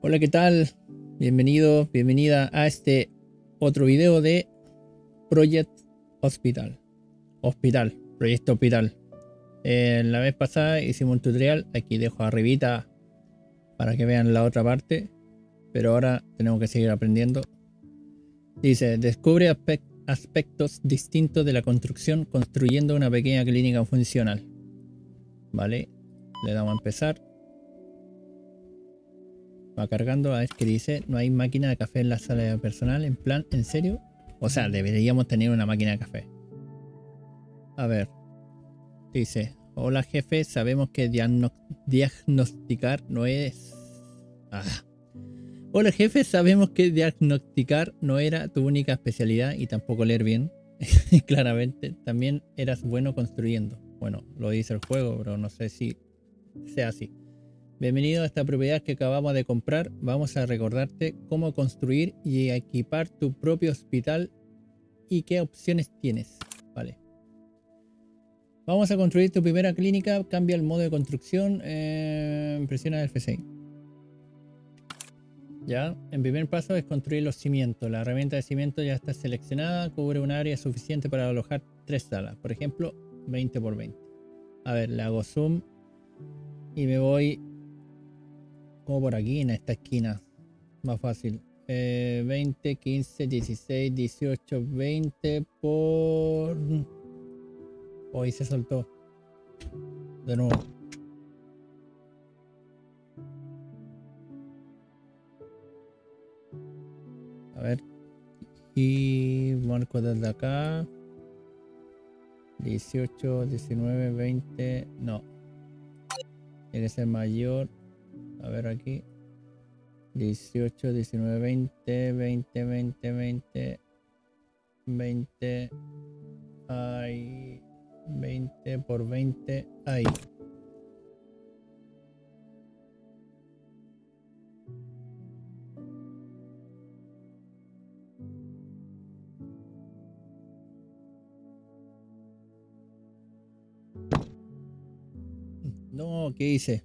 Hola, ¿qué tal? Bienvenido, bienvenida a este otro video de Project Hospital. Proyecto Hospital. La vez pasada hicimos un tutorial, aquí dejo arribita para que vean la otra parte, pero ahora tenemos que seguir aprendiendo. Dice, descubre aspectos distintos de la construcción construyendo una pequeña clínica funcional. Vale, le damos a empezar. Va cargando, a ver qué dice. No hay máquina de café en la sala de personal. En plan, ¿en serio? O sea, deberíamos tener una máquina de café. A ver. Dice, hola jefe, sabemos que diagnosticar no es... Hola jefe, sabemos que diagnosticar no era tu única especialidad y tampoco leer bien. Claramente, también eras bueno construyendo. Bueno, lo dice el juego, pero no sé si sea así. Bienvenido a esta propiedad que acabamos de comprar. Vamos a recordarte cómo construir y equipar tu propio hospital y qué opciones tienes. Vale. Vamos a construir tu primera clínica. Cambia el modo de construcción. Presiona el F6. Ya. El primer paso es construir los cimientos. La herramienta de cimiento ya está seleccionada. Cubre un área suficiente para alojar 3 salas. Por ejemplo, 20 por 20. A ver, le hago zoom y me voy... como por aquí en esta esquina más fácil, 20, 15, 16, 18, 20 por... hoy se soltó de nuevo. A ver, y marco desde acá 18, 19, 20, no tiene que ser mayor. A ver aquí, 18, 19, 20, 20, 20, 20, 20, ahí, 20 por 20, ahí. No, ¿qué hice?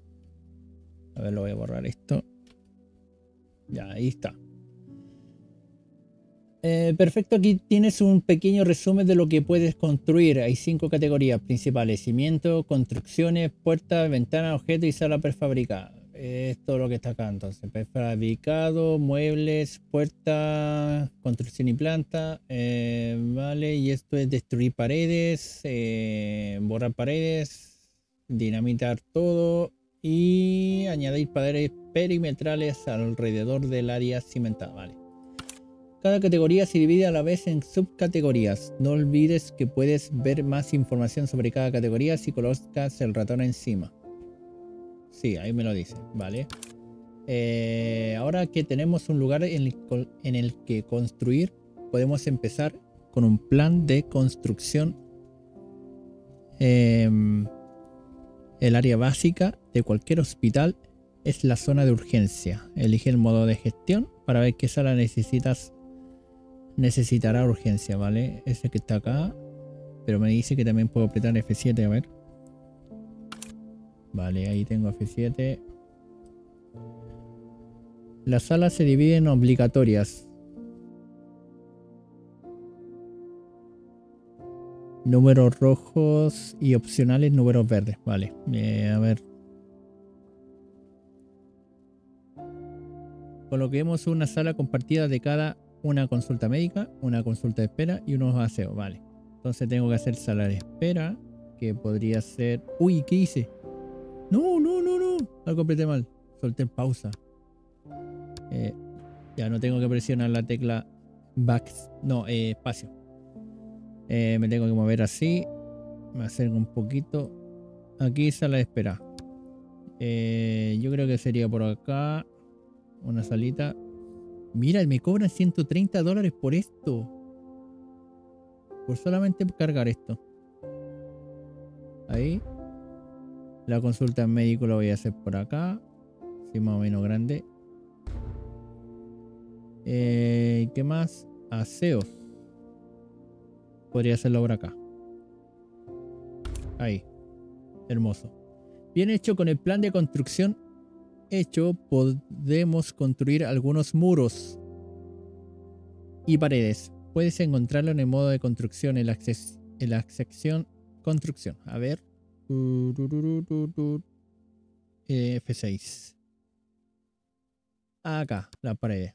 A ver, lo voy a borrar esto. Ya, ahí está. Perfecto, aquí tienes un pequeño resumen de lo que puedes construir. Hay 5 categorías principales. Cimiento, construcciones, puertas, ventanas, objetos y sala prefabricada. Es todo lo que está acá entonces. Prefabricado, muebles, puertas, construcción y planta. Vale, y esto es destruir paredes, borrar paredes, dinamitar todo. Y añadir paredes perimetrales alrededor del área cimentada. Vale. Cada categoría se divide a la vez en subcategorías. No olvides que puedes ver más información sobre cada categoría si colocas el ratón encima. Sí, ahí me lo dice. Vale. Ahora que tenemos un lugar en el que construir, podemos empezar con un plan de construcción. El área básica de cualquier hospital es la zona de urgencia. Elige el modo de gestión para ver qué sala necesitará urgencia, ¿vale? Ese que está acá, pero me dice que también puedo apretar F7, a ver. Vale, ahí tengo F7. Las salas se dividen en obligatorias. Números rojos y opcionales, números verdes. Vale, a ver. Coloquemos una sala compartida de cada una consulta médica, una consulta de espera y unos aseos. Vale, entonces tengo que hacer sala de espera, que podría ser... Uy, ¿qué hice? No. Lo completé mal. Solté en pausa. Ya no tengo que presionar la tecla espacio. Me tengo que mover así. Me acerco un poquito. Aquí sala de espera. Yo creo que sería por acá. Una salita. Mira, me cobran $130 por esto. Por solamente cargar esto. Ahí. La consulta médico la voy a hacer por acá. Sí, más o menos grande. ¿Qué más? Aseos. Podría hacerlo por acá. Ahí. Hermoso. Bien hecho con el plan de construcción. hecho, podemos construir algunos muros y paredes. Puedes encontrarlo en el modo de construcción, en la sección construcción. A ver. F6. Acá, la pared.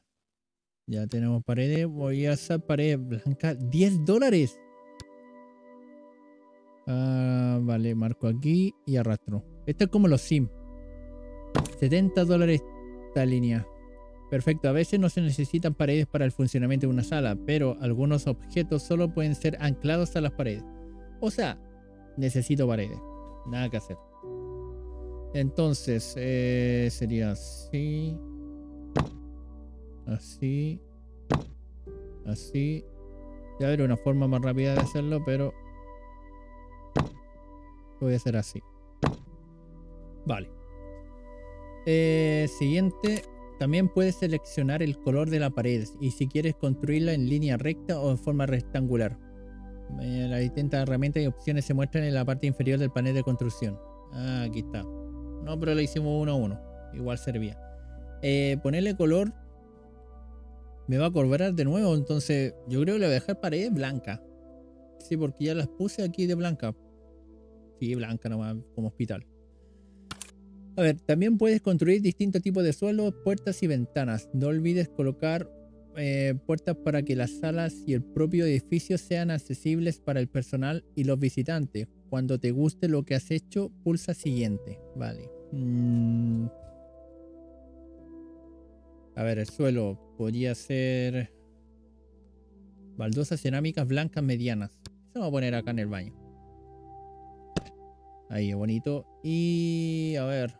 Ya tenemos paredes. Voy a hacer pared blanca. $10. Ah, vale, marco aquí y arrastro. Esto es como los Sims. $70 esta línea. Perfecto, a veces no se necesitan paredes para el funcionamiento de una sala, pero algunos objetos solo pueden ser anclados a las paredes. O sea, necesito paredes. Nada que hacer. Entonces, sería así. Así. Así. Ya habrá una forma más rápida de hacerlo, pero lo voy a hacer así. Vale. Siguiente. También puedes seleccionar el color de la pared y si quieres construirla en línea recta o en forma rectangular. Las distintas herramientas y opciones se muestran en la parte inferior del panel de construcción. Ah, aquí está. No, pero lo hicimos uno a uno. Igual servía. Ponerle color me va a cobrar de nuevo, entonces yo creo que le voy a dejar paredes blancas. Sí, porque ya las puse aquí de blanca. Sí, blanca nomás, como hospital. A ver, también puedes construir distintos tipos de suelos, puertas y ventanas. No olvides colocar puertas para que las salas y el propio edificio sean accesibles para el personal y los visitantes. Cuando te guste lo que has hecho, pulsa siguiente. Vale. A ver, el suelo podría ser baldosas cerámicas blancas medianas. Eso vamos a poner acá en el baño. Ahí es bonito. Y a ver.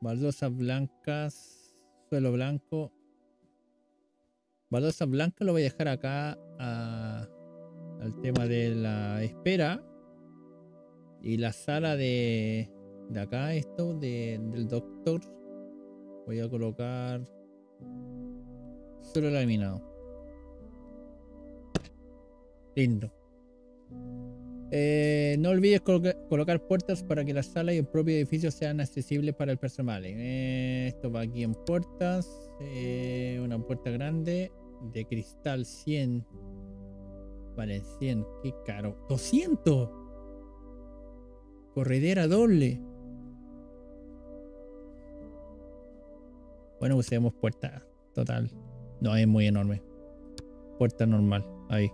Baldosas blancas, suelo blanco. Baldosas blancas lo voy a dejar acá al tema de la espera. Y la sala de acá, esto, del doctor. Voy a colocar suelo laminado. Lindo. No olvides colocar puertas para que la sala y el propio edificio sean accesibles para el personal. Esto va aquí en puertas. Una puerta grande de cristal 100. Vale, 100. Qué caro. 200. Corredera doble. Bueno, usemos puerta total. No, es muy enorme. Puerta normal. Ahí.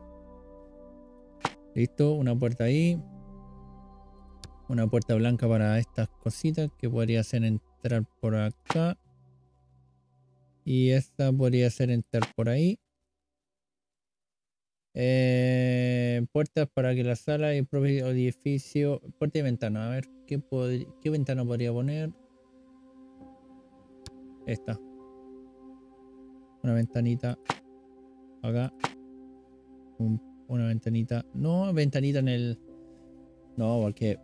Listo, una puerta ahí. Una puerta blanca para estas cositas que podría hacer entrar por acá. Y esta podría hacer entrar por ahí. Puertas para que la sala y el propio edificio. Puerta y ventana. A ver, ¿qué ventana podría poner? Esta. Una ventanita acá. Una ventanita. No, ventanita en el... No, porque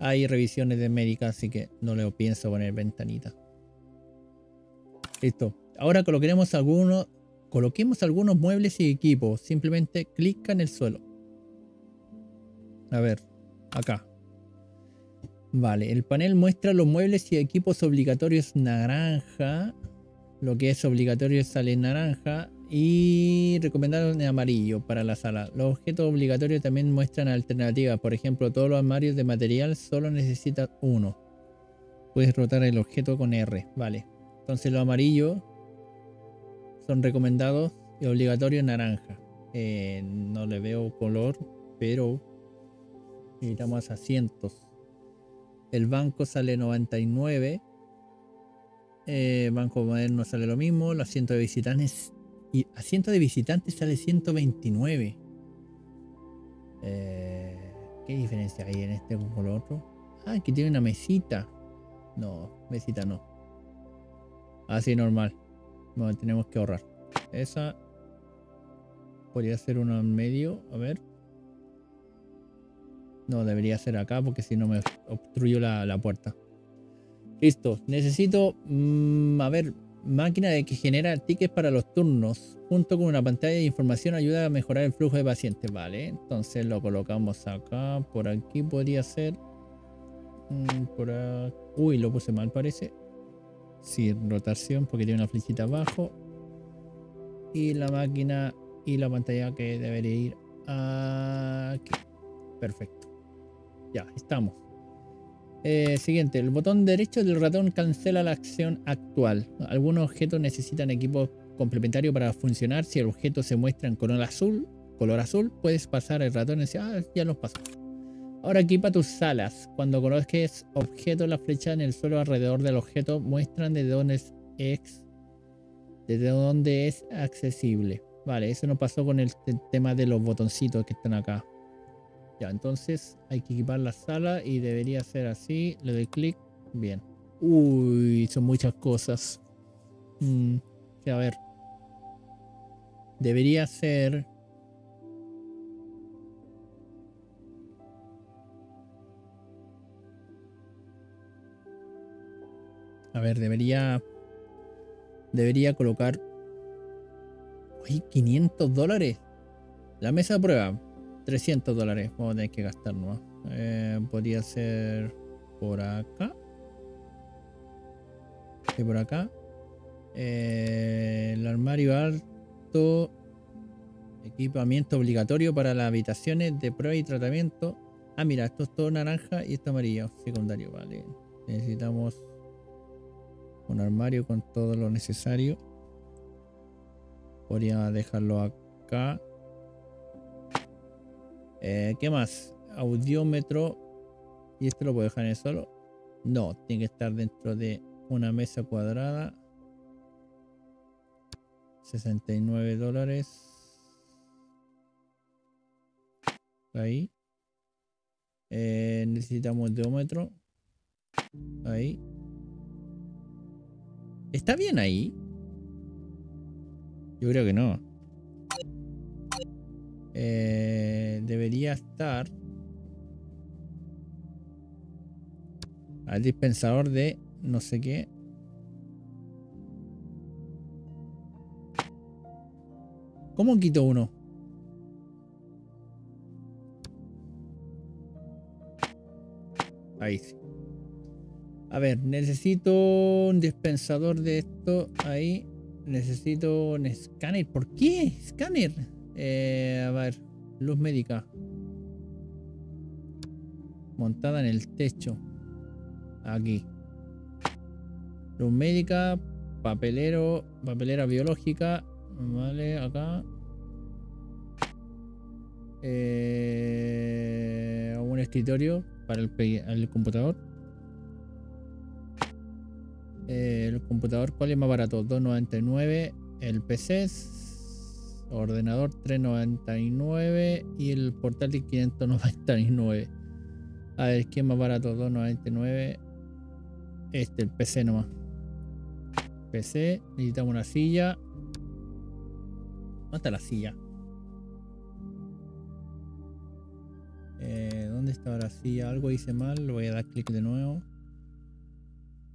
hay revisiones de médica, así que no le pienso poner ventanita. Listo. Ahora coloquemos algunos muebles y equipos. Simplemente clica en el suelo. A ver, acá. Vale, el panel muestra los muebles y equipos obligatorios naranja. Lo que es obligatorio sale en naranja. Y recomendado en amarillo para la sala. Los objetos obligatorios también muestran alternativas. Por ejemplo, todos los armarios de material solo necesitan uno. Puedes rotar el objeto con R. Vale. Entonces los amarillos son recomendados y obligatorios naranja. No le veo color, pero necesitamos asientos. El banco sale 99. Banco moderno sale lo mismo. Los asientos de visitantes... Y asiento de visitantes sale 129. ¿Qué diferencia hay en este con el otro? Ah, aquí tiene una mesita. No, mesita no. Así normal. Bueno, tenemos que ahorrar. Esa podría ser uno en medio. A ver. No, debería ser acá porque si no me obstruyo la puerta. Listo. Necesito... a ver... Máquina de que genera tickets para los turnos junto con una pantalla de información ayuda a mejorar el flujo de pacientes. Vale, entonces lo colocamos acá. Por aquí podría ser por aquí. Uy, lo puse mal parece. sí, rotación, porque tiene una flechita abajo. Y la máquina y la pantalla que debería ir aquí. Perfecto. Ya, estamos. Siguiente, el botón derecho del ratón cancela la acción actual. Algunos objetos necesitan equipo complementario para funcionar. Si el objeto se muestra en color azul, puedes pasar el ratón y decir, ah, ya los pasó. Ahora equipa tus alas. Cuando coloques objetos, las flechas en el suelo alrededor del objeto muestran desde dónde es accesible. Vale, eso nos pasó con el tema de los botoncitos que están acá. Ya, entonces hay que equipar la sala y debería ser así. Le doy clic. Bien. Uy, son muchas cosas. A ver. Debería ser... A ver, debería colocar... Uy, $500. La mesa de prueba. $300 vamos a tener que gastar nomás. Podría ser por acá. Sí, por acá. El armario alto. Equipamiento obligatorio para las habitaciones de prueba y tratamiento. Ah, mira, esto es todo naranja y esto amarillo. Secundario, vale. Necesitamos un armario con todo lo necesario. Podría dejarlo acá. ¿Qué más? Audiómetro. ¿Y esto lo puedo dejar en el suelo? No, tiene que estar dentro de una mesa cuadrada. $69. Ahí. Necesitamos audiómetro. Ahí. ¿Está bien ahí? Yo creo que no. Debería estar al dispensador de no sé qué. ¿Cómo quito uno? Ahí sí. A ver, necesito un dispensador de esto. Ahí. Necesito un escáner. ¿Por qué? Escáner. A ver, luz médica montada en el techo. Aquí luz médica, papelera biológica, vale, acá un escritorio para el computador. El computador, ¿cuál es más barato? $2.99. El PC es ordenador $3.99 y el portátil $599. A ver, ¿quién más barato? $2.99. Este, el PC nomás. PC, necesitamos una silla. ¿Dónde está la silla? ¿Dónde estaba la silla? Algo hice mal, lo voy a dar clic de nuevo.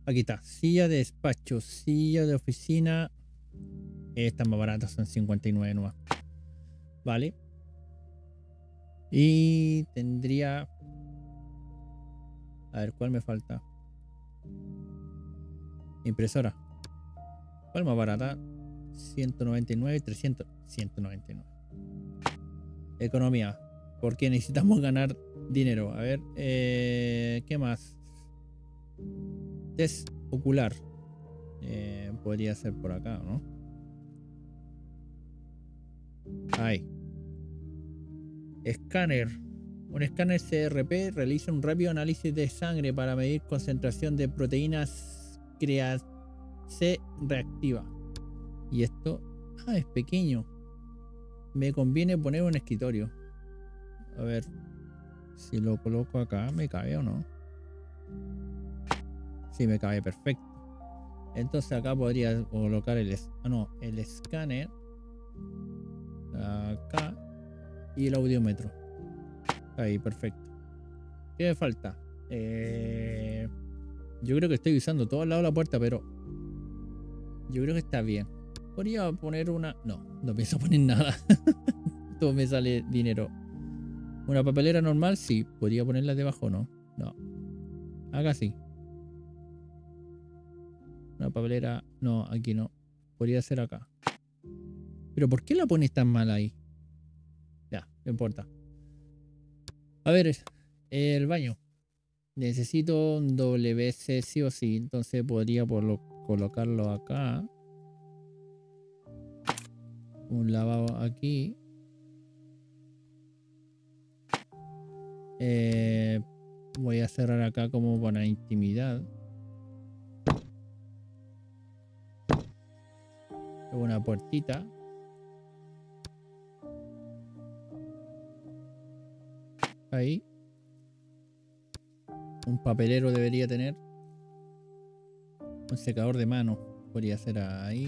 Aquí está, silla de despacho, silla de oficina. Estas más baratas son $59 nomás. Vale. Y tendría... A ver, ¿cuál me falta? Impresora. ¿Cuál más barata? $199, 300, $199. Economía. Porque necesitamos ganar dinero. A ver, ¿qué más? Test ocular. Podría ser por acá, ¿no? Ahí. Escáner. Un escáner CRP realiza un rápido análisis de sangre para medir concentración de proteínas C reactiva. Y esto... Ah, es pequeño. Me conviene poner un escritorio. A ver si lo coloco acá, ¿me cabe o no? Sí, me cabe, perfecto. Entonces acá podría colocar el escáner acá y el audiómetro ahí, perfecto. ¿Qué me falta? Yo creo que estoy usando todo al lado de la puerta, pero yo creo que está bien. Podría poner una... no pienso poner nada. Todo me sale dinero. Una papelera normal, sí. Podría ponerla debajo, no acá sí. Una papelera. No, aquí no. Podría ser acá. Pero ¿por qué la pones tan mal ahí? Ya, no importa. A ver, el baño. Necesito un WC sí o sí. Entonces podría colocarlo acá. Un lavabo aquí. Voy a cerrar acá como para intimidad. Una puertita. Ahí. Un papelero debería tener. Un secador de mano. Podría ser ahí.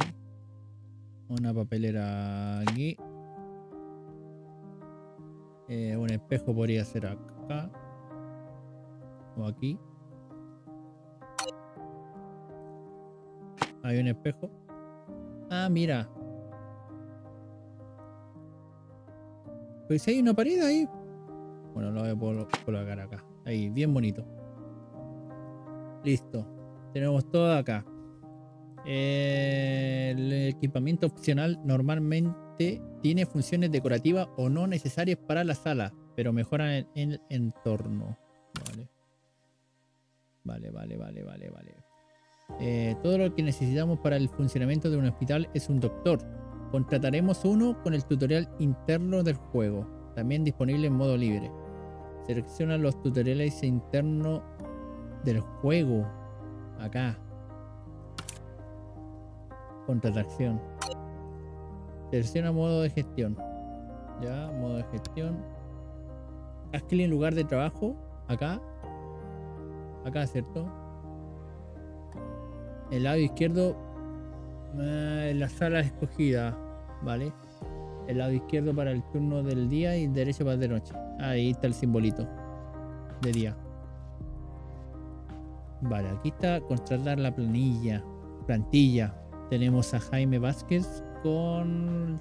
Una papelera aquí. Un espejo podría ser acá. O aquí. Hay un espejo. Ah, mira. Pues hay una pared ahí. Bueno, lo voy a colocar acá. Ahí, bien bonito. Listo. Tenemos todo acá. El equipamiento opcional normalmente tiene funciones decorativas o no necesarias para la sala, pero mejoran el entorno. Vale. Vale. Todo lo que necesitamos para el funcionamiento de un hospital es un doctor. Contrataremos uno con el tutorial interno del juego, también disponible en modo libre. Selecciona los tutoriales internos del juego. Acá. Contratación. Selecciona modo de gestión. Ya, modo de gestión. Haz clic en lugar de trabajo. Acá. Acá, ¿cierto? El lado izquierdo, la sala escogida, ¿vale? El lado izquierdo para el turno del día y el derecho para de noche. Ahí está el simbolito de día. Vale, aquí está contratar la plantilla. Tenemos a Jaime Vázquez con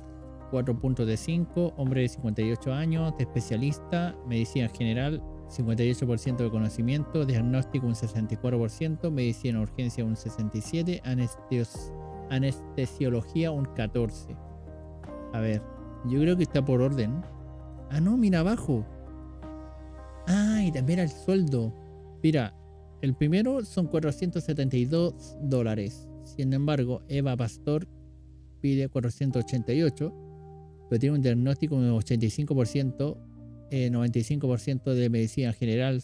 4.5, hombre de 58 años, de especialista, medicina general. 58% de conocimiento, diagnóstico un 64%, medicina urgencia un 67%, anestesiología un 14%. A ver, yo creo que está por orden. Ah, no, mira abajo. Ah, y también el sueldo. Mira, el primero son $472. Sin embargo, Eva Pastor pide 488, pero tiene un diagnóstico un 85%. 95% de medicina general,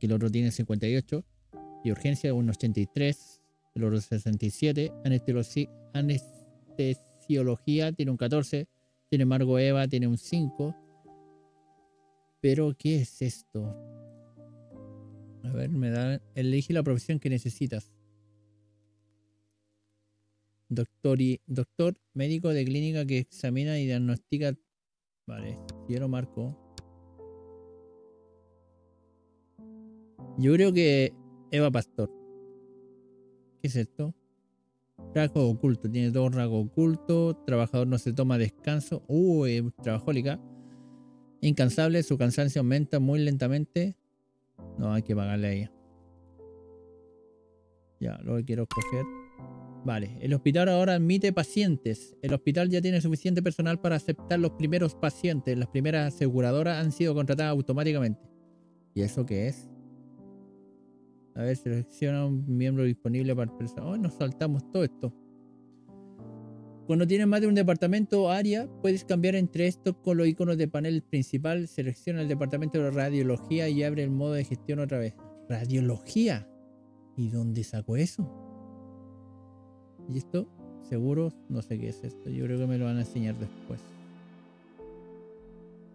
que el otro tiene 58%, y urgencia un 83%, el otro 67%, anestesiología tiene un 14%, sin embargo Eva tiene un 5%. Pero ¿qué es esto? A ver, elige la profesión que necesitas. Doctor, médico de clínica que examina y diagnostica. Vale, yo lo marco. Yo creo que Eva Pastor. ¿Qué es esto? Rasgo oculto. Tiene todo rasgo oculto. Trabajador no se toma descanso. Trabajólica. Incansable. Su cansancio aumenta muy lentamente. No, hay que pagarle a ella. Ya, lo quiero escoger. Vale. El hospital ahora admite pacientes. El hospital ya tiene suficiente personal para aceptar los primeros pacientes. Las primeras aseguradoras han sido contratadas automáticamente. ¿Y eso qué es? A ver, selecciona un miembro disponible para el personal. Oh, nos saltamos todo esto. Cuando tienes más de un departamento o área, puedes cambiar entre estos con los iconos de panel principal. Selecciona el departamento de radiología y abre el modo de gestión otra vez. ¿Radiología? ¿Y dónde sacó eso? ¿Y esto? Seguros, no sé qué es esto. Yo creo que me lo van a enseñar después.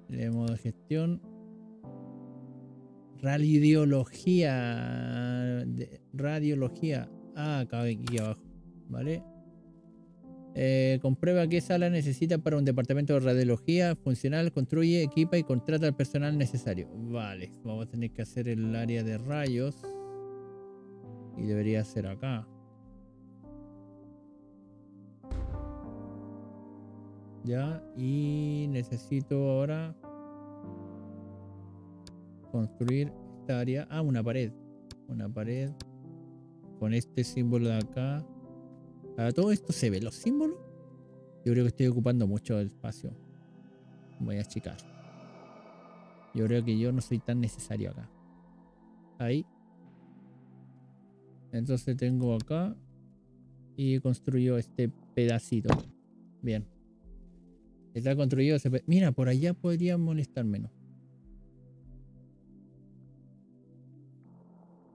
El modo de gestión. Radiología. Ah, acá aquí abajo. Vale. Comprueba qué sala necesita para un departamento de radiología funcional. Construye, equipa y contrata al personal necesario. Vale. Vamos a tener que hacer el área de rayos. Y debería ser acá. Ya. Y necesito ahora construir esta área. Ah, una pared con este símbolo de acá. Para todo esto se ve los símbolos. Yo creo que estoy ocupando mucho espacio. Voy a achicar. Yo creo que yo no soy tan necesario acá. Ahí. Entonces tengo acá. Y construyo este pedacito. Bien. Está construido ese pedacito. Mira, por allá podría molestar menos.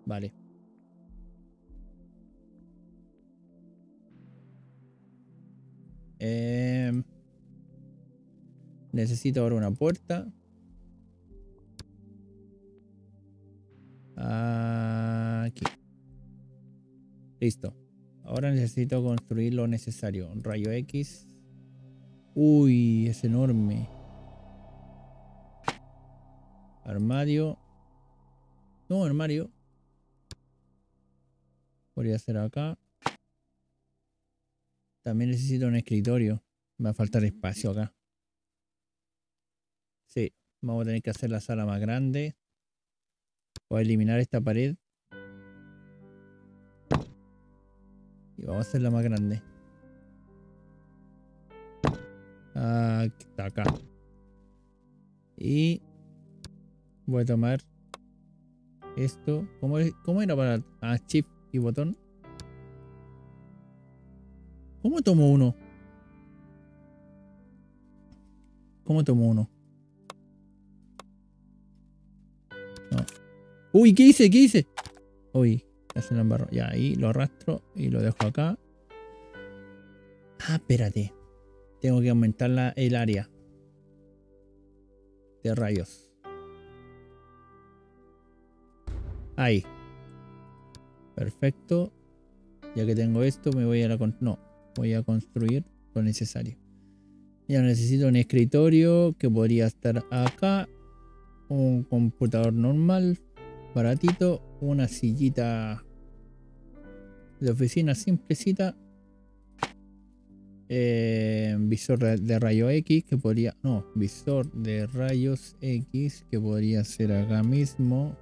Vale. Necesito ahora una puerta. Aquí. Listo. Ahora necesito construir lo necesario. Un rayo X. Uy, es enorme. Armario. No, armario. Podría ser acá. También necesito un escritorio. Me va a faltar espacio acá. Sí, vamos a tener que hacer la sala más grande. Voy a eliminar esta pared. Y vamos a hacerla más grande. Ah, está acá. Y voy a tomar esto. ¿Cómo era para Shift y botón? ¿Cómo tomo uno? ¿Cómo tomo uno? No. Uy, ¿qué hice? ¿Qué hice? Uy, hace el embarro. Ya, ahí lo arrastro y lo dejo acá. Ah, espérate. Tengo que aumentar el área de rayos. Ahí. Perfecto. Ya que tengo esto, me voy a la... No. Voy a construir lo necesario. Ya necesito un escritorio que podría estar acá. Un computador normal, baratito. Una sillita de oficina simplecita. Visor de rayo X que podría... No, visor de rayos X que podría ser acá mismo.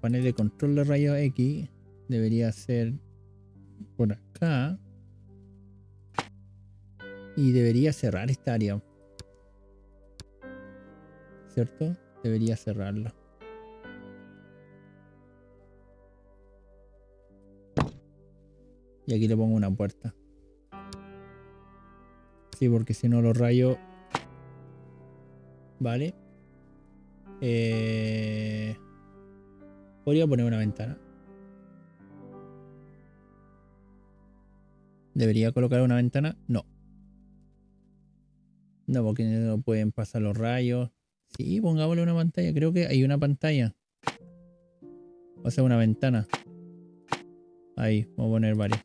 Panel de control de rayos X debería ser... por acá. Y debería cerrar esta área, ¿cierto? Debería cerrarla. Y aquí le pongo una puerta. Sí, porque si no lo rayo. Vale. Podría poner una ventana. ¿Debería colocar una ventana? No. No, porque no pueden pasar los rayos. Sí, pongámosle una pantalla. Creo que hay una pantalla. O sea, una ventana. Ahí, vamos a poner varias.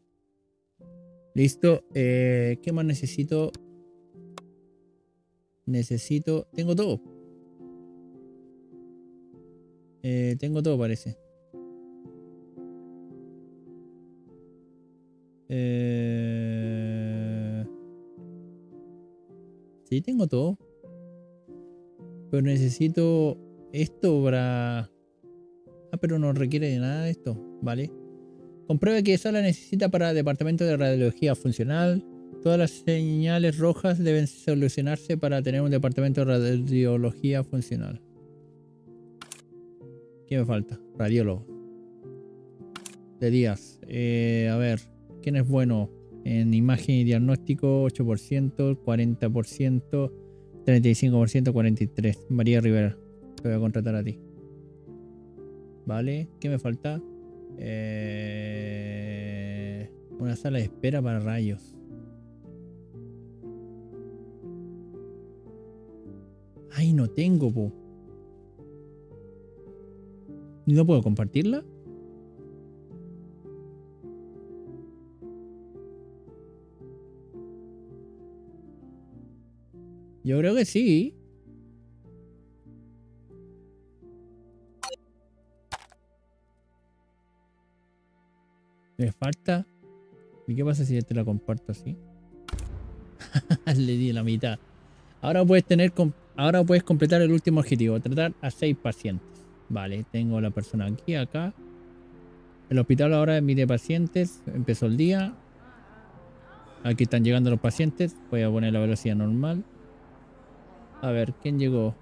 Listo. ¿Qué más necesito? Necesito... Tengo todo. Tengo todo, parece. Sí, tengo todo. Pero necesito esto para... Ah, pero no requiere de nada de esto. Vale. Compruebe que esa la necesita para el departamento de radiología funcional. Todas las señales rojas deben solucionarse para tener un departamento de radiología funcional. ¿Qué me falta? Radiólogo. De días. A ver. ¿Quién es bueno en imagen y diagnóstico? 8%, 40%, 35%, 43%. María Rivera, te voy a contratar a ti. Vale, ¿qué me falta? Una sala de espera para rayos. Ay, no tengo, po. ¿No puedo compartirla? Yo creo que sí. Me falta. ¿Y qué pasa si te la comparto así? Le di la mitad. Ahora puedes completar el último objetivo. Tratar a 6 pacientes. Vale, tengo la persona aquí, acá. El hospital ahora mide pacientes. Empezó el día. Aquí están llegando los pacientes. Voy a poner la velocidad normal. A ver, ¿quién llegó?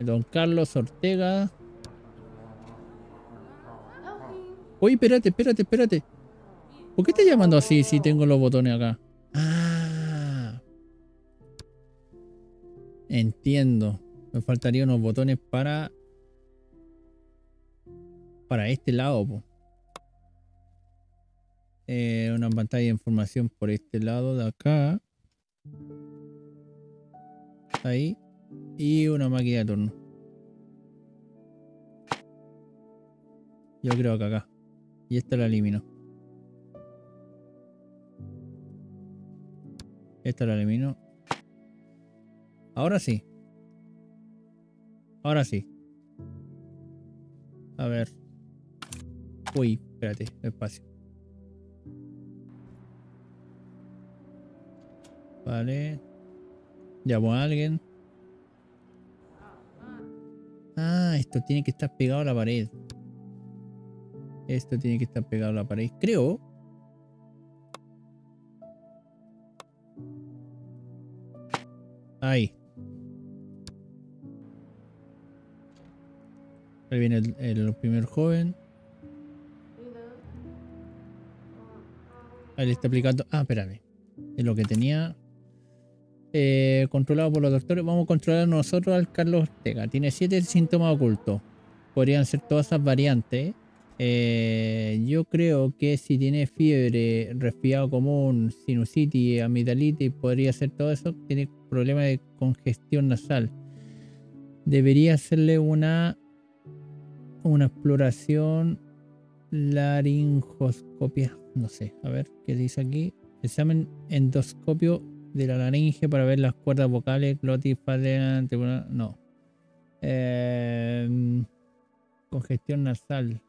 Don Carlos Ortega. Oye, espérate, espérate, espérate. ¿Por qué está llamando así si tengo los botones acá? Ah. Entiendo. Me faltarían unos botones para... para este lado, po. Una pantalla de información por este lado de acá. Ahí. Y una máquina de turno. Yo creo que acá. Y esta la elimino. Esta la elimino. Ahora sí. Ahora sí. A ver. Uy, espérate, despacio. Vale. Llamo a alguien. Ah, esto tiene que estar pegado a la pared. Esto tiene que estar pegado a la pared, creo. Ahí. Ahí viene el primer joven. Ahí le está aplicando. Ah, espérame. Es lo que tenía. Controlado por los doctores. Vamos a controlar nosotros al Carlos Ortega. Tiene 7 síntomas ocultos. Podrían ser todas esas variantes. Yo creo que si tiene fiebre, resfriado común, sinusitis, amigdalitis, podría ser todo eso. Tiene problemas de congestión nasal. Debería hacerle una exploración laringoscopia. No sé, a ver qué dice aquí. Examen endoscopio de la laringe para ver las cuerdas vocales, glotis, pálea, no. Congestión nasal.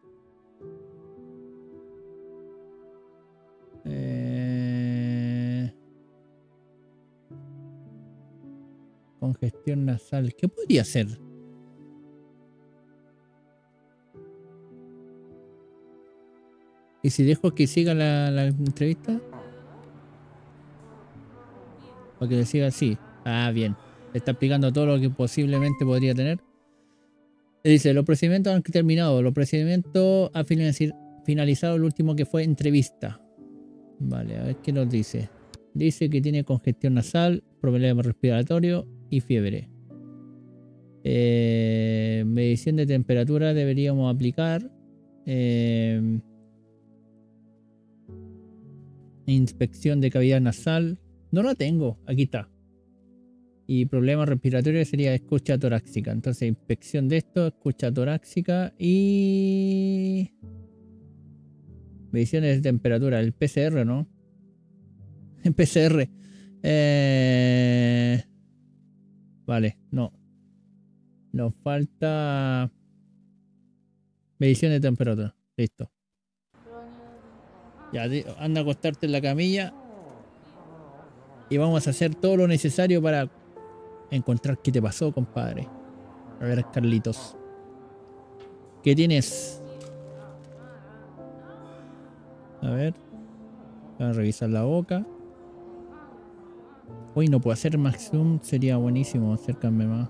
Congestión nasal. ¿Qué podría ser? ¿Y si dejo que siga la entrevista? ¿O que le siga así? Ah, bien. Le está explicando todo lo que posiblemente podría tener. Le dice, los procedimientos han terminado. Los procedimientos han finalizado, el último que fue entrevista. Vale, a ver qué nos dice. Dice que tiene congestión nasal, problemas respiratorios y fiebre. Medición de temperatura deberíamos aplicar. Inspección de cavidad nasal. No la tengo, aquí está. Y problemas respiratorios sería escucha torácica. Entonces, inspección de esto, escucha torácica y... mediciones de temperatura, el PCR, ¿no? El PCR. Vale, no. Nos falta... medición de temperatura. Listo. Ya, anda a acostarte en la camilla. Y vamos a hacer todo lo necesario para encontrar qué te pasó, compadre. A ver, Carlitos. ¿Qué tienes? A ver, voy a revisar la boca. Uy, no puedo hacer más zoom, sería buenísimo, acércame más.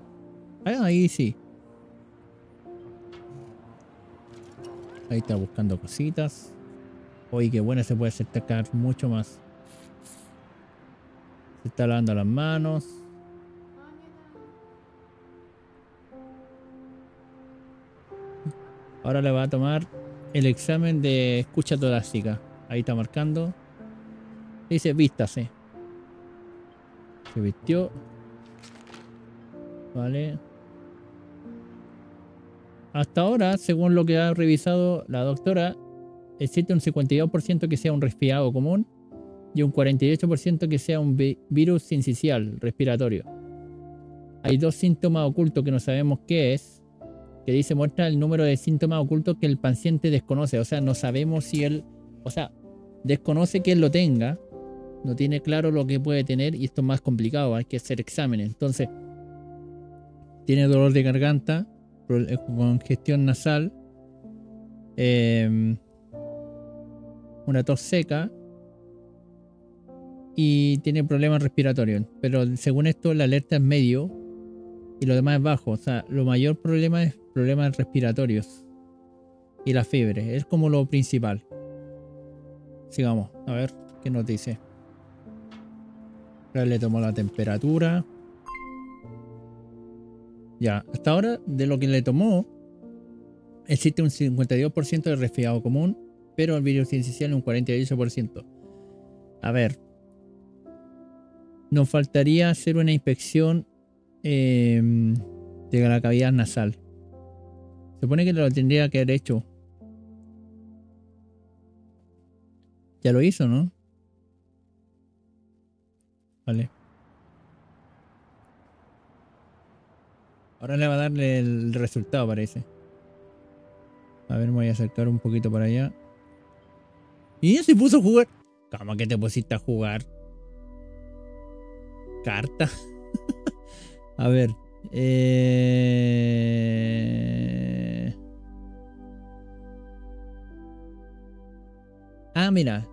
Ah, ahí sí. Ahí está buscando cositas. Uy, qué buena, se puede acercar mucho más. Se está lavando las manos. Ahora le va a tomar el examen de escucha torácica. Ahí está marcando. Dice vístase. Se vistió. Vale. Hasta ahora, según lo que ha revisado la doctora, existe un 52% que sea un resfriado común y un 48% que sea un virus sincicial respiratorio. Hay dos síntomas ocultos que no sabemos qué es. Que dice muestra el número de síntomas ocultos que el paciente desconoce. O sea, no sabemos si él... o sea, desconoce que él lo tenga. No tiene claro lo que puede tener. Y esto es más complicado. Hay que hacer exámenes. Entonces, tiene dolor de garganta, congestión nasal, una tos seca y tiene problemas respiratorios. Pero según esto la alerta es medio y lo demás es bajo. O sea, lo mayor problema es problemas respiratorios y la fiebre. Es como lo principal. Sigamos, a ver qué nos dice. Le tomó la temperatura. Ya, hasta ahora de lo que le tomó existe un 52% de resfriado común, pero el virus incisional un 48%. A ver, nos faltaría hacer una inspección de la cavidad nasal. Se supone que lo tendría que haber hecho. Ya lo hizo, ¿no? Vale. Ahora le va a darle el resultado, parece. A ver, me voy a acercar un poquito para allá. Y se puso a jugar. ¿Cómo que te pusiste a jugar? Carta. A ver. Ah, mira.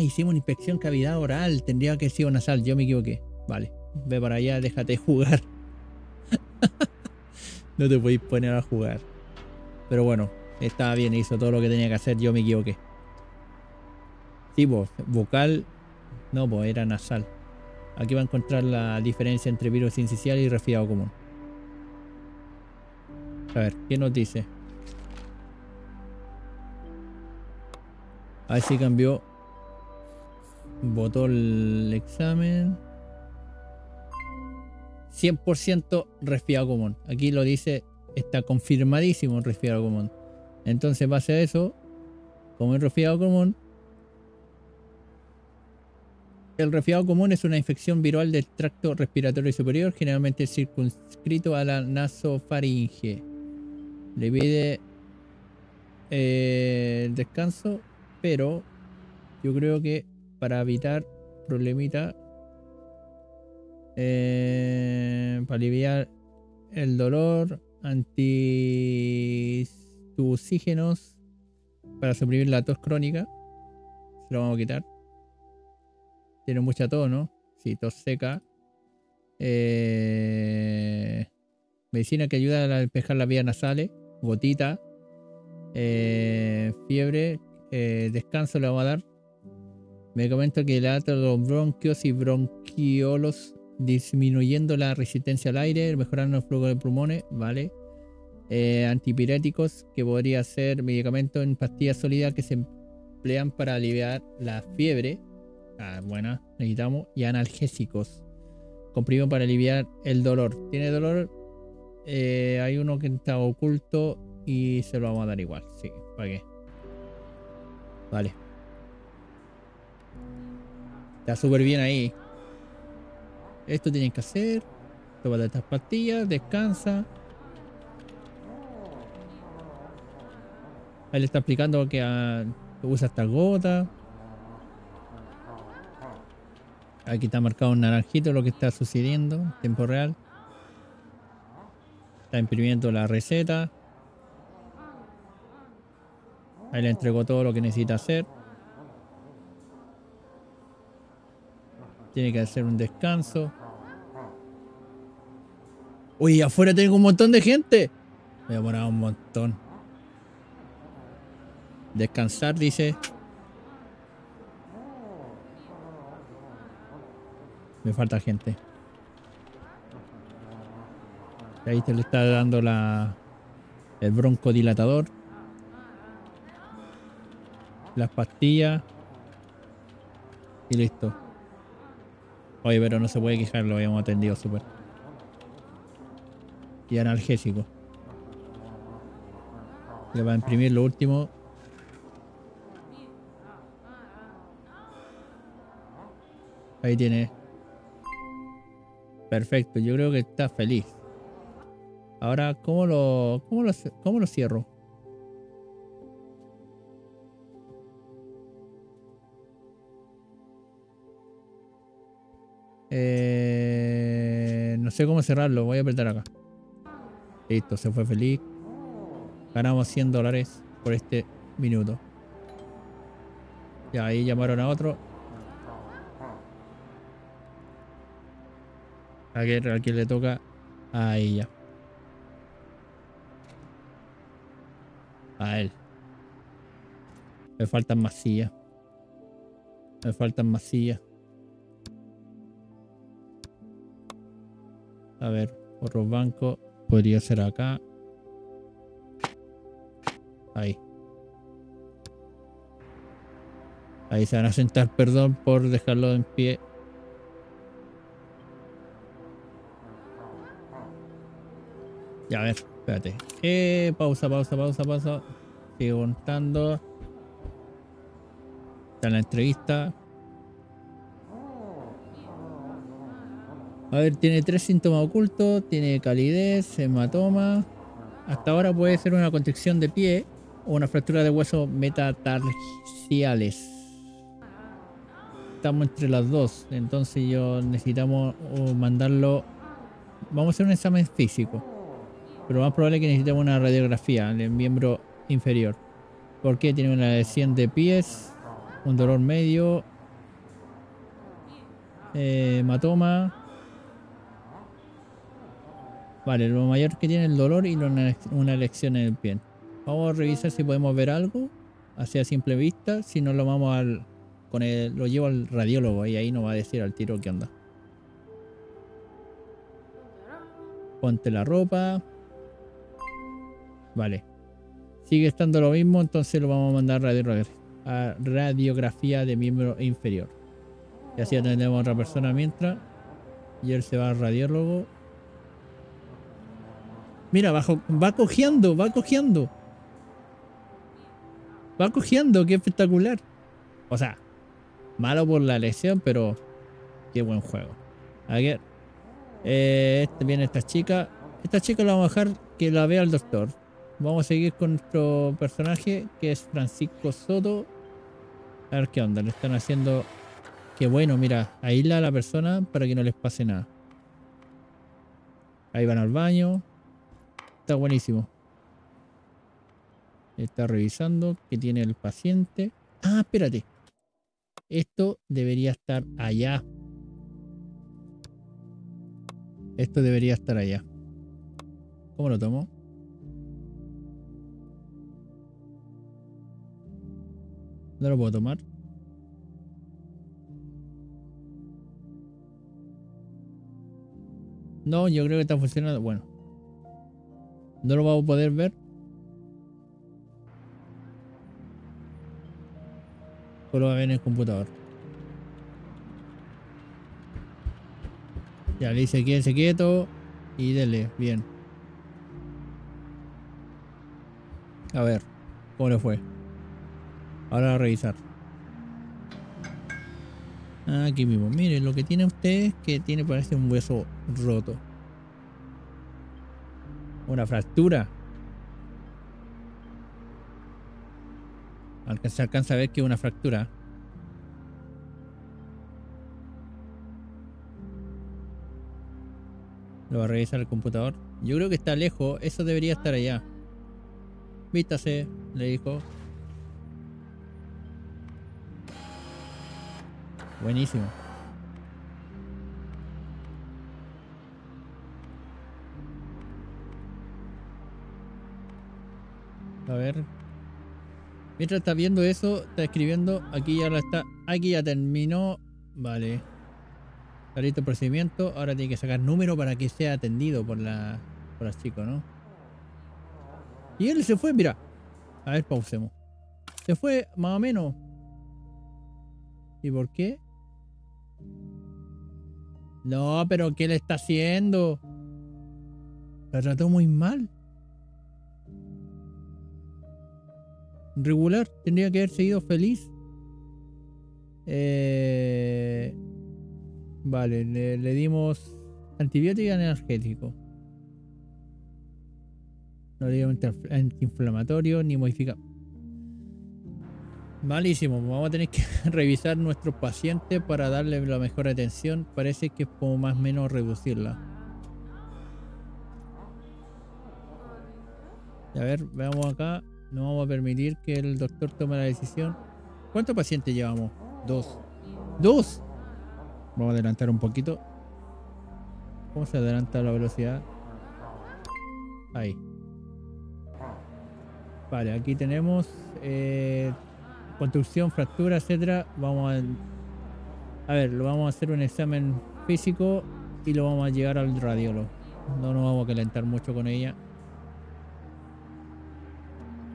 Hicimos una inspección cavidad oral. Tendría que haber sido nasal. Yo me equivoqué. Vale. Ve para allá, déjate jugar. No te podéis poner a jugar. Pero bueno, estaba bien. Hizo todo lo que tenía que hacer. Yo me equivoqué. Tipo, vocal. No, pues era nasal. Aquí va a encontrar la diferencia entre virus incisional y resfriado común. A ver, ¿qué nos dice? A ver si cambió. Votó el examen. 100% resfriado común. Aquí lo dice, está confirmadísimo el resfriado común. Entonces, base a eso, como el resfriado común. El resfriado común es una infección viral del tracto respiratorio superior, generalmente circunscrito a la nasofaringe. Le pide el descanso, pero yo creo que para evitar problemita, para aliviar el dolor, antitusígenos, para suprimir la tos crónica, se lo vamos a quitar. Tiene mucha tos, ¿no? Sí, tos seca. Medicina que ayuda a despejar las vías nasales. Gotita. Fiebre. Descanso le vamos a dar. Medicamento que le ata los bronquios y bronquiolos, disminuyendo la resistencia al aire, mejorando el flujo de pulmones. Vale. Antipiréticos, que podría ser medicamento en pastillas sólidas que se emplean para aliviar la fiebre. Ah, buena, necesitamos. Y analgésicos, comprimido para aliviar el dolor. ¿Tiene dolor? Hay uno que está oculto y se lo vamos a dar igual. Sí, ¿para qué? Vale. Está súper bien ahí. Esto tienen que hacer. Toma estas pastillas, descansa. Ahí le está explicando que usa esta gota. Aquí está marcado un naranjito lo que está sucediendo en tiempo real. Está imprimiendo la receta. Ahí le entregó todo lo que necesita hacer. Tiene que hacer un descanso. Uy, afuera tengo un montón de gente. Me he demorado un montón. Descansar, dice. Me falta gente. Ahí te le está dando el broncodilatador. Las pastillas. Y listo. Oye, pero no se puede quejar, lo habíamos atendido súper. Y analgésico. Le va a imprimir lo último. Ahí tiene. Perfecto, yo creo que está feliz. Ahora, ¿cómo lo cierro? No sé cómo cerrarlo, voy a apretar acá. Listo, se fue feliz. Ganamos $100 por este minuto. Y ahí llamaron a otro. A quien le toca a ella. A él. Me faltan más sillas. Me faltan más sillas. A ver, otros bancos. Podría ser acá. Ahí. Ahí se van a sentar, perdón por dejarlo en pie. Ya, a ver, espérate. Pausa. Sigo contando. Está en la entrevista. A ver, tiene 3 síntomas ocultos. Tiene calidez, hematoma. Hasta ahora puede ser una constricción de pie o una fractura de huesos metatarsiales. Estamos entre las dos. Entonces yo necesitamos mandarlo. Vamos a hacer un examen físico, pero más probable es que necesitemos una radiografía en el miembro inferior, porque tiene una lesión de pies, un dolor medio, hematoma. Vale, lo mayor que tiene el dolor y una lesión en el pie. Vamos a revisar si podemos ver algo hacia simple vista. Si no, lo vamos lo llevo al radiólogo y ahí nos va a decir al tiro qué onda. Ponte la ropa. Vale. Sigue estando lo mismo, entonces lo vamos a mandar a radiografía de miembro inferior. Y así atendemos a otra persona mientras. Y él se va al radiólogo. Mira, va cojeando. Va cojeando, qué espectacular. O sea, malo por la lesión, pero qué buen juego. A ver. Viene esta chica. Esta chica la vamos a dejar que la vea el doctor. Vamos a seguir con nuestro personaje, que es Francisco Soto. A ver qué onda. Le están haciendo... Qué bueno, mira. Aísla a la persona para que no les pase nada. Ahí van al baño. Está buenísimo. Está revisando qué tiene el paciente. Ah, espérate. Esto debería estar allá. Esto debería estar allá. ¿Cómo lo tomo? No lo puedo tomar. No, yo creo que está funcionando. Bueno. No lo vamos a poder ver. Solo va a ver en el computador. Ya le dice quédese quieto y dele, bien. A ver, ¿cómo le fue? Ahora a revisar. Aquí mismo, miren lo que tiene usted, que tiene, parece un hueso roto. Una fractura. Se alcanza a ver que es una fractura. Lo va a revisar el computador. Yo creo que está lejos. Eso debería estar allá. Vístase, le dijo. Buenísimo. A ver. Mientras está viendo eso, está escribiendo. Aquí ya la está. Aquí ya terminó. Vale. Está listo el procedimiento. Ahora tiene que sacar número para que sea atendido por la chica, ¿no? Y él se fue, mira. A ver, pausemos. Se fue más o menos. ¿Y por qué? No, pero ¿qué le está haciendo? La trató muy mal. Regular, tendría que haber seguido feliz. Vale, le dimos antibiótico y energético. No le dimos antiinflamatorio ni modificado. Malísimo, vamos a tener que revisar nuestros pacientes para darle la mejor atención. Parece que es como más o menos reducirla. A ver, veamos acá. No vamos a permitir que el doctor tome la decisión. ¿Cuántos pacientes llevamos? Dos. ¡Dos! Vamos a adelantar un poquito. ¿Cómo se adelanta la velocidad? Ahí. Vale, aquí tenemos contusión, fractura, etcétera. Vamos a ver, lo vamos a hacer un examen físico y lo vamos a llevar al radiólogo. No nos vamos a calentar mucho con ella.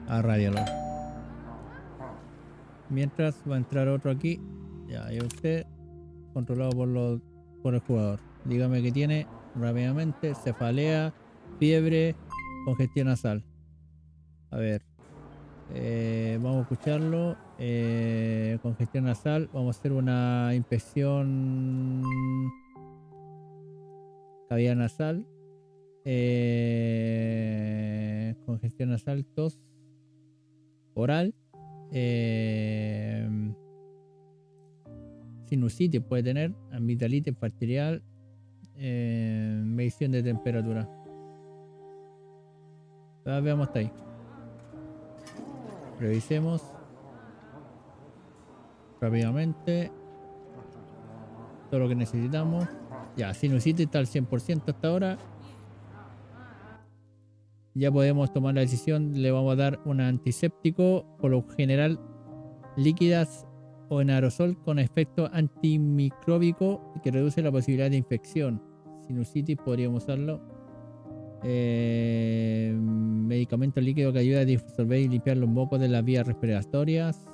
A radiólogo. Mientras va a entrar otro aquí. Ya, y usted controlado por el jugador. Dígame que tiene rápidamente cefalea, fiebre, congestión nasal. A ver, vamos a escucharlo. Congestión nasal. Vamos a hacer una inspección cavidad nasal. Congestión nasal, tos oral. Sinusitis puede tener, amigdalitis bacterial, medición de temperatura. Ah, veamos hasta ahí. Revisemos rápidamente todo lo que necesitamos. Ya, sinusitis está al 100% hasta ahora. Ya podemos tomar la decisión. Le vamos a dar un antiséptico, por lo general líquidas o en aerosol con efecto antimicróbico que reduce la posibilidad de infección. Sinusitis podríamos usarlo. Medicamento líquido que ayuda a disolver y limpiar los mocos de las vías respiratorias.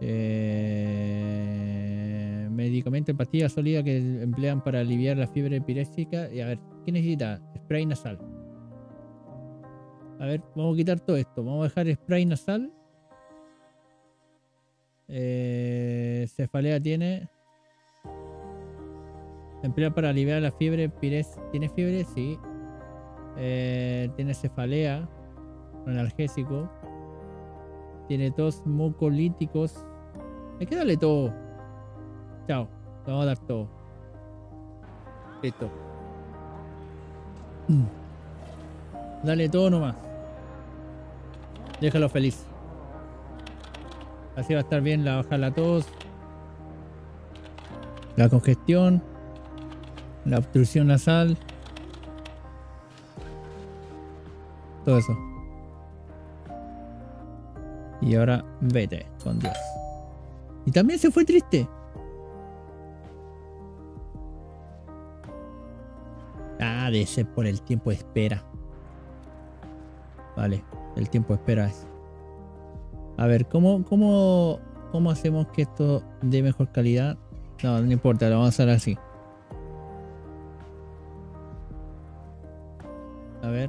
Medicamento en pastillas sólidas que emplean para aliviar la fiebre epiléctica. Y a ver, ¿qué necesita? Spray nasal. A ver, vamos a quitar todo esto. Vamos a dejar spray nasal. Cefalea tiene. Emplear para aliviar la fiebre. ¿Tiene fiebre? Sí. Tiene cefalea. Analgésico. Tiene tos, mucolíticos. Hay que darle todo. Chao. Le vamos a dar todo. Listo. Dale todo nomás. Déjalo feliz. Así va a estar bien la baja la tos, la congestión, la obstrucción nasal, todo eso. Y ahora vete con Dios. Y también se fue triste. Ah, de ser por el tiempo de espera. Vale, el tiempo de espera es. A ver, ¿cómo hacemos que esto dé mejor calidad? No, no importa, lo vamos a hacer así. A ver.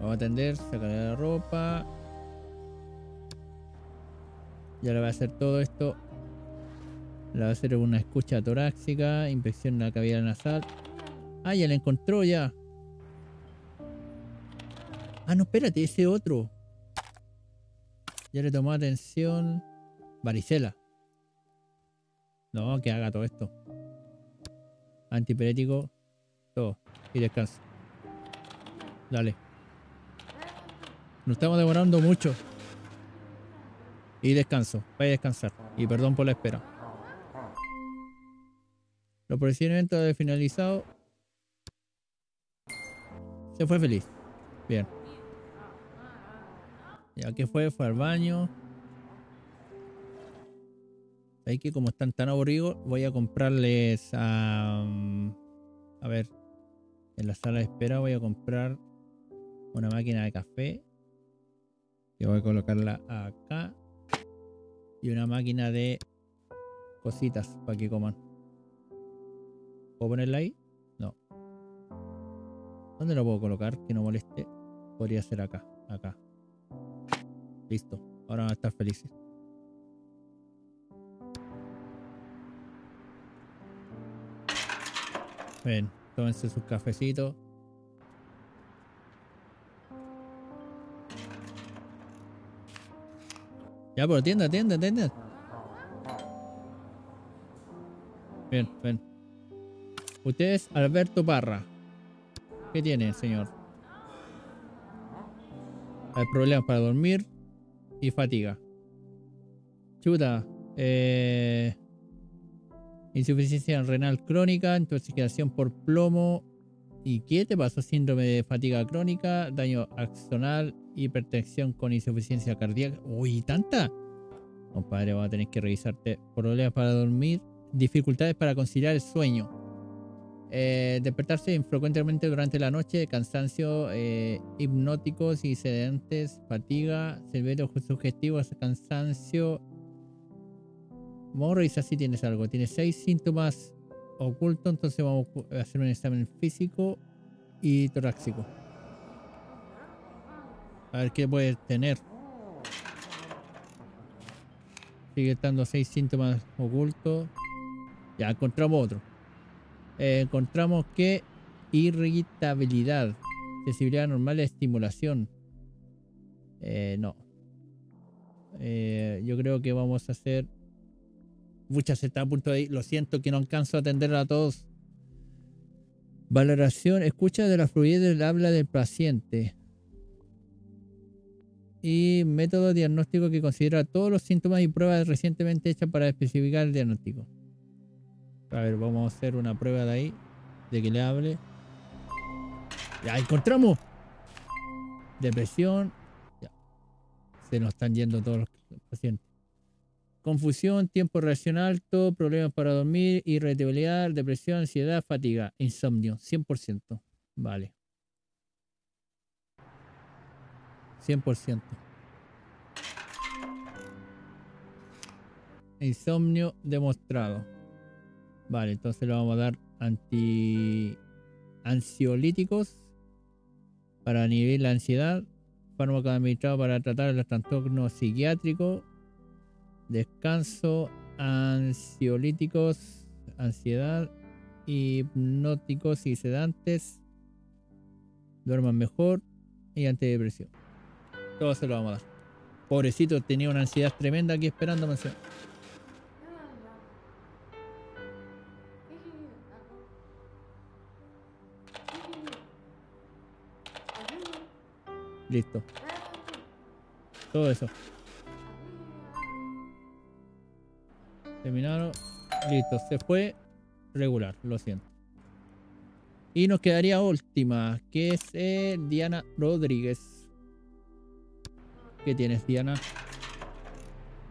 Vamos a atender, sacarle la ropa. Ya le voy a hacer todo esto. Le voy a hacer una escucha torácica, inspección en la cavidad nasal. Ah, ya la encontró ya. Ah, no, espérate, ese otro. Ya le tomó atención. Varicela. No, que haga todo esto. Antipirético. Todo. Y descansa. Dale. Nos estamos demorando mucho. Y descanso. Vaya a descansar. Y perdón por la espera. Los procedimientos de finalizado. Se fue feliz. Bien. Ya que fue al baño. Ahí que como están tan aburridos, voy a comprarles a ver, en la sala de espera voy a comprar una máquina de café. Que voy a colocarla acá. Y una máquina de cositas para que coman. ¿Puedo ponerla ahí? No. ¿Dónde la puedo colocar? Que no moleste. Podría ser acá. Acá. Listo, ahora van a estar felices. Ven, tómense sus cafecitos. Ya, pero atienda, atienda, atienda. Bien, ven. Usted es Alberto Parra. ¿Qué tiene, señor? Hay problemas para dormir y fatiga. Chuta. Insuficiencia renal crónica, intoxicación por plomo. ¿Y qué te pasó? Síndrome de fatiga crónica, daño axonal, hipertensión con insuficiencia cardíaca. Uy, ¿tanta? Compadre, vas a tener que revisarte. Problemas para dormir, dificultades para conciliar el sueño, despertarse infrecuentemente durante la noche, cansancio, hipnóticos y sedantes, fatiga, cerebro sugestivo, cansancio. Vamos a revisar si tienes algo. Tienes 6 síntomas ocultos, entonces vamos a hacer un examen físico y torácico. A ver qué puedes tener. Sigue estando 6 síntomas ocultos. Ya encontramos otro. Encontramos que irritabilidad, sensibilidad normal, estimulación. No. Yo creo que vamos a hacer... Muchas está a punto de ir. Lo siento que no alcanzo a atender a todos. Valoración. Escucha de la fluidez del habla del paciente. Y método diagnóstico que considera todos los síntomas y pruebas recientemente hechas para especificar el diagnóstico. A ver, vamos a hacer una prueba de ahí. De que le hable. ¡Ya encontramos! Depresión. Ya. Se nos están yendo todos los pacientes. Confusión, tiempo de reacción alto, problemas para dormir, irritabilidad, depresión, ansiedad, fatiga, insomnio, 100%. Vale. 100%. Insomnio demostrado. Vale, entonces le vamos a dar ansiolíticos para inhibir la ansiedad, fármacos administrados para tratar los trastornos psiquiátricos. Descanso, ansiolíticos, ansiedad, hipnóticos y sedantes. Duerman mejor y antidepresión. Todo se lo vamos a dar. Pobrecito, tenía una ansiedad tremenda aquí esperándome. Listo. Todo eso. Terminaron. Listo, se fue regular, lo siento. Y nos quedaría última, que es Diana Rodríguez. ¿Qué tienes, Diana?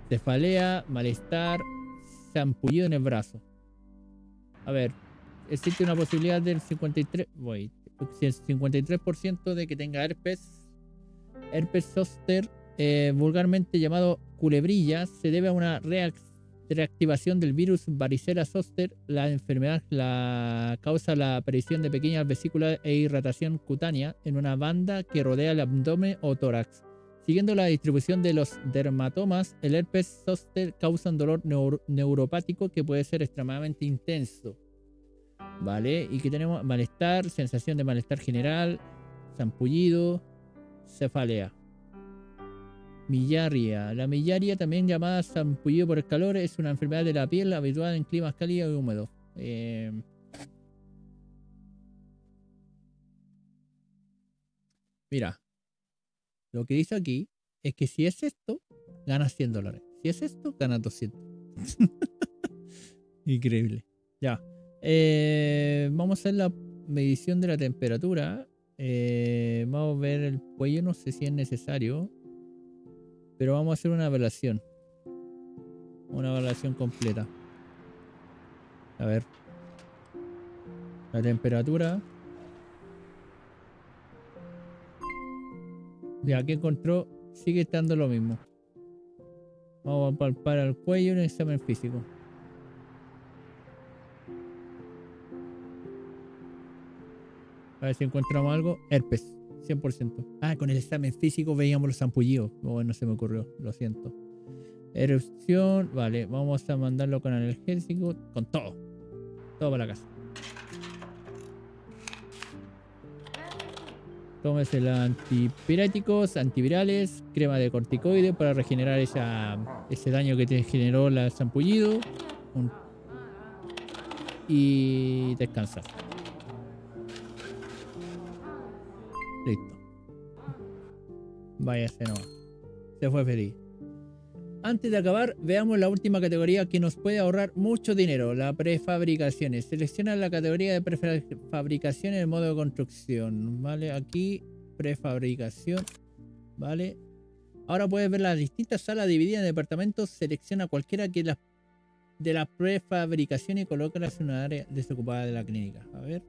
Cefalea, malestar, zampullido en el brazo. A ver, existe una posibilidad del 53% de que tenga herpes zóster, vulgarmente llamado culebrilla. Se debe a una reactivación del virus varicela zoster. La enfermedad causa la aparición de pequeñas vesículas e irritación cutánea en una banda que rodea el abdomen o tórax. Siguiendo la distribución de los dermatomas, el herpes zoster causa un dolor neuropático que puede ser extremadamente intenso. Vale, y que tenemos malestar, sensación de malestar general, zampullido, cefalea. Millaria. La millaria, también llamada zampullido por el calor, es una enfermedad de la piel habitual en climas cálidos y húmedos. Mira, lo que dice aquí es que si es esto, ganas $100. Si es esto, ganas 200. Increíble. Ya. Vamos a hacer la medición de la temperatura. Vamos a ver el cuello, no sé si es necesario. Pero vamos a hacer una evaluación. Una evaluación completa. A ver. La temperatura. Ya que encontró, sigue estando lo mismo. Vamos a palpar al cuello en el examen físico. A ver si encontramos algo. Herpes. 100%. Ah, con el examen físico veíamos los zampullidos. Bueno, se me ocurrió, lo siento. Erupción, vale, vamos a mandarlo con analgésico, con todo. Todo para la casa. Tómese los antipiréticos, antivirales, crema de corticoides para regenerar ese daño que te generó el zampullido. Y descansa. váyase nomás. Se fue feliz. Antes de acabar, veamos la última categoría que nos puede ahorrar mucho dinero, la prefabricaciones. Selecciona la categoría de prefabricación en el modo de construcción, ¿vale? Aquí, prefabricación, ¿vale? Ahora puedes ver las distintas salas divididas en departamentos. Selecciona cualquiera que las de la prefabricación y colócalas en una área desocupada de la clínica. A ver.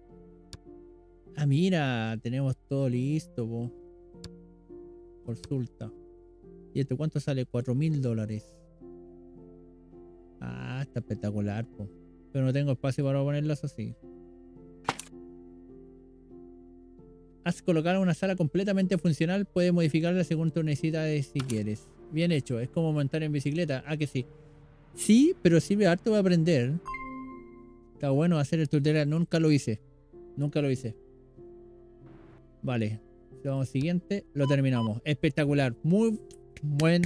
Ah, mira, tenemos todo listo, po. Consulta. ¿Y esto cuánto sale? $4.000. Ah, está espectacular, po. Pero no tengo espacio para ponerlas así. Haz colocar una sala completamente funcional. Puedes modificarla según tus necesidades si quieres. Bien hecho. Es como montar en bicicleta. Ah, que sí. Sí, pero sirve harto para aprender. Está bueno hacer el tutorial. Nunca lo hice. Nunca lo hice. Vale. Vamos al siguiente. Lo terminamos. Espectacular. Muy buen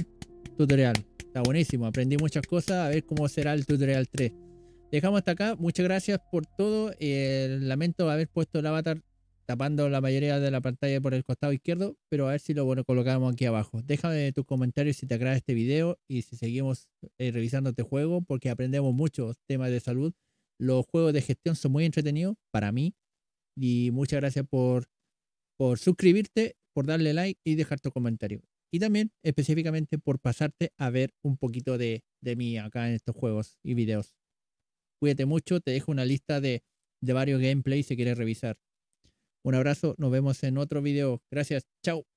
tutorial. Está buenísimo. Aprendí muchas cosas. A ver cómo será el tutorial 3. Dejamos hasta acá. Muchas gracias por todo. Lamento haber puesto el avatar tapando la mayoría de la pantalla por el costado izquierdo, pero a ver si lo colocamos aquí abajo. Déjame tus comentarios si te agrada este video y si seguimos revisando este juego, porque aprendemos muchos temas de salud. Los juegos de gestión son muy entretenidos para mí, y muchas gracias por suscribirte, por darle like y dejar tu comentario, y también específicamente por pasarte a ver un poquito de mí acá en estos juegos y videos. Cuídate mucho, te dejo una lista de varios gameplays si quieres revisar. Un abrazo, nos vemos en otro video. Gracias, chao.